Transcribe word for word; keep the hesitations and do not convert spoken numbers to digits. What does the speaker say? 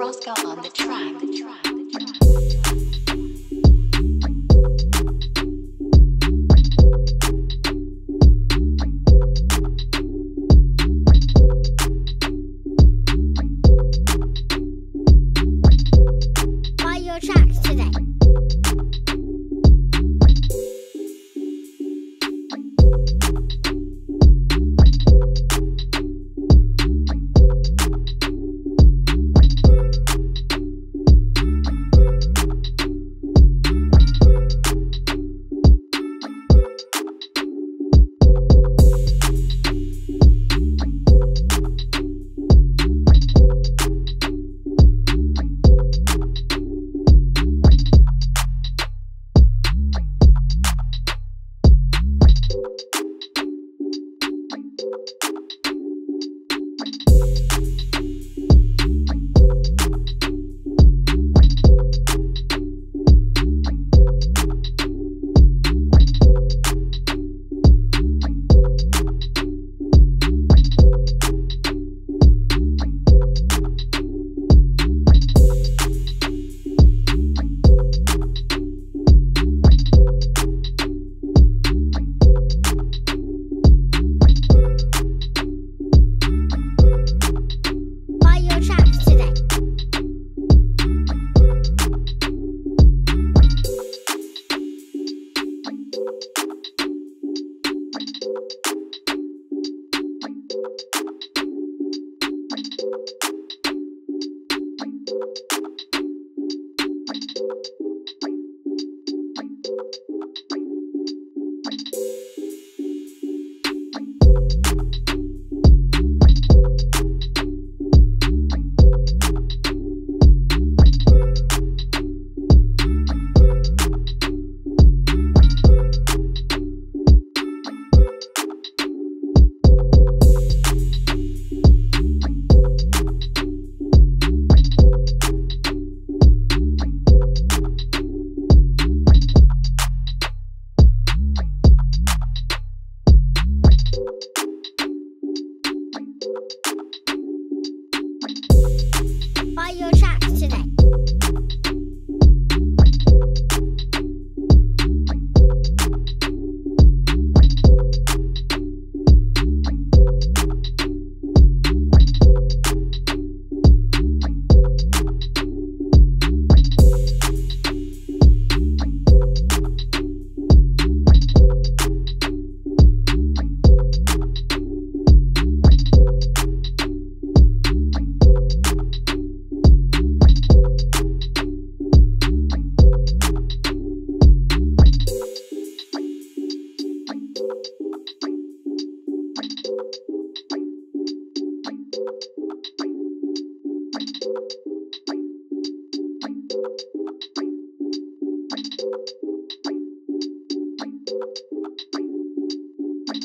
Roska on the track. The track. Buy your tracks today. Buy your tracks today. Thank you.